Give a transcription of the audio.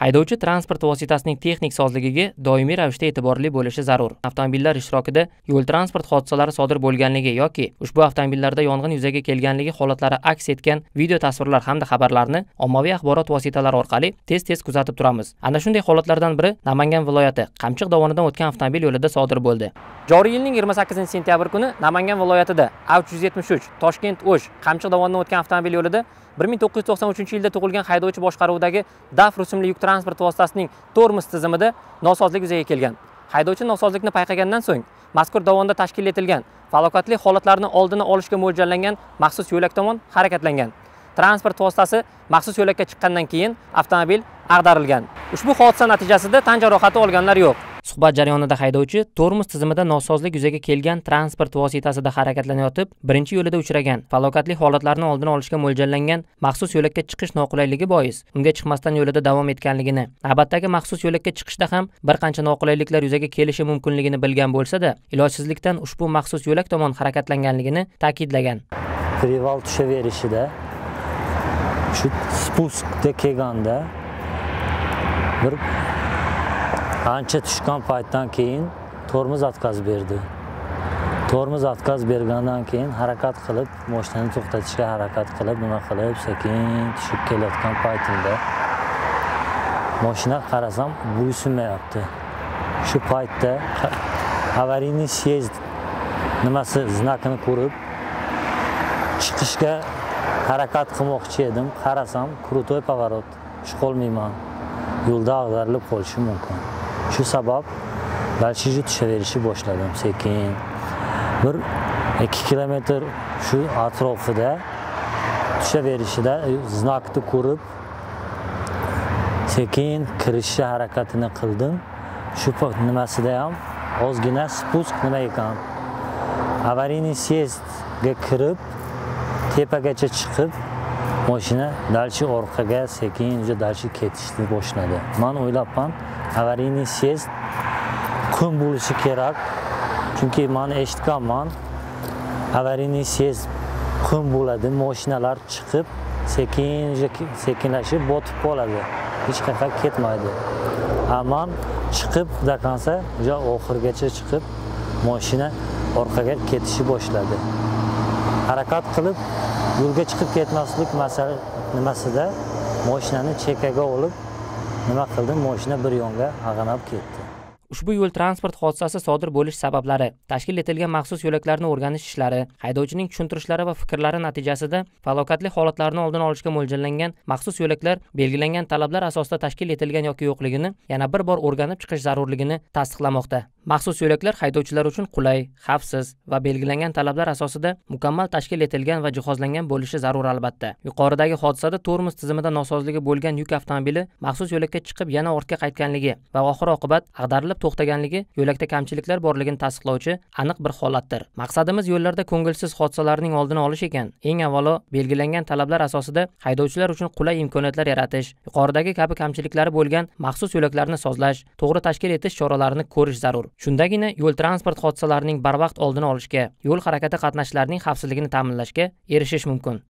Haydovchi transport vositasining texnik sozligiga doimiy ravishda e'tiborli bo'lishi zarur. Avtomobillar ishtirokida yo'l transport hodisalari sodir bo'lganligi yoki ushbu avtomobillarda yong'in yuzaga kelganligi holatlari aks etgan video tasvirlar hamda xabarlarni ommaviy axborot vositalari orqali tez-tez kuzatib turamiz. Ana shunday holatlardan biri Namangan viloyati Qamchiq dovonidan o'tgan avtomobil yo'lida sodir bo'ldi. Joriy yilning 28-sentyabr kuni Namangan viloyatida A373 Toshkent-O'sh Qamchiq dovonidan o'tgan avtomobil yo'lida 1993-yilda tug'ilgan haydovchi boshqaruvidagi DAF rusumli yuk transport vositasining tormoz tizimida nosozlik yuzaga kelgan. Haydovchi nosozlikni payqagandan so'ng mazkur dovonda tashkil etilgan falokatli holatlarni oldini olishga mo'ljallangan maxsus yo'lak tomon harakatlangan. Transport vositasi maxsus yo'lakka chiqqandan keyin avtomobil ag'darilgan. Ushbu hodisa natijasida tan jarohati olganlar yo'q. Suhbat jarayonida haydovchi tormoz tizimida nosozlik yuzaga kelgan transport vositasida harakatlanayotib, birinchi yo'lida uchragan falokatli holatlarni oldini olishga mo'ljallangan maxsus yo'lakka chiqish noqulayligi bois unga chiqmasdan yo'lida davom etganligini, navbatdagi maxsus yo'lakka chiqishda ham bir qancha noqulayliklar yuzaga kelishi mumkinligini bilgan bo'lsa-da, ilojsizlikdan ushbu maxsus yo'lak tomon harakatlanganligini ta'kidlagan. Prival tushaverishida shu spustda kelganda bir ancha tushgan paytdan keyin tormoz atkaz berdi. Tormoz atkaz bergandan keyin harakat qilib, mashinani to'xtatishga harakat qilib, sekin tushib kelayotgan paytimda mashina qarasam bo'ysunmayapti. Shu paytda avariyni sezd nimasi znakini ko'rib chiqishga harakat qilmoqchi edim. Qarasam, krutoy pavorot, tushib qolmayman. Yo'lda ag'darilib qolishim mumkin. Shu sabab balchiju tushaverishni boshladim sekin. 1-2 kilometr shu atrofida tushaverishida znakni ko'rib sekin kirishga harakatini qildim. Shu port nimasida ham ozgina spusk nima ekan. Avariyni sezga kirib tepagacha chiqib mashina dalchi orqaga sekinja dalchi ketishni boshladi. Men o'ylabman, avariyni sezd kun bo'lishi kerak. Chunki men eshitganman, avariyni sezd kun bo'ladi, mashinalar chiqib sekinja sekinlashib botib qoladi. Hech qayerga ketmaydi. Ammo chiqib dakansa, ja oxirgacha chiqib mashina orqaga ketishi boshladi. Harakat qilib yo'lga chiqib ketmaslik masala nimasida mashinani chekaga olib nima qildim, mashina bir yonga ag'anab ketdi. Ushbu yo'l transport hodisasi sodir bo'lish sabablari, tashkil etilgan maxsus yo'laklarni o'rganish ishlari, haydovchining tushuntirishlari va fikrlari natijasida falokatli holatlarni oldini olishga mo'ljallangan maxsus yo'laklar belgilangan talablar asosida tashkil etilgan yoki yo'qligini yana bir bor o'rganib chiqish zarurligini tasdiqlamoqda. Maxsus yo'laklar haydovchilar uchun qulay, xavfsiz va belgilangan talablar asosida mukammal tashkil etilgan va jihozlangan bo'lishi zarur albatta. Yuqoridagi hodisada tormoz tizimida nosozligi bo'lgan yuk avtomobili maxsus yo'lakka chiqib yana ortga qaytganligi va oxir-oqibat ag'darilib to'xtaganligi yo'lakda kamchiliklar borligini tasdiqlovchi aniq bir holatdir. Maqsadimiz yo'llarda ko'ngilsiz hodisalarning oldini olish ekan, eng avvalo belgilangan talablar asosida haydovchilar uchun qulay imkoniyatlar yaratish, yuqoridagi kabi kamchiliklari bo'lgan maxsus yo'laklarni sozlash, to'g'ri tashkil etish choralarini ko'rish zarur. Shundagina yo'l transport hodisalarining barvaqt oldini olishga, yo'l harakati qatnashchilarining xavfsizligini ta'minlashga erishish mumkin.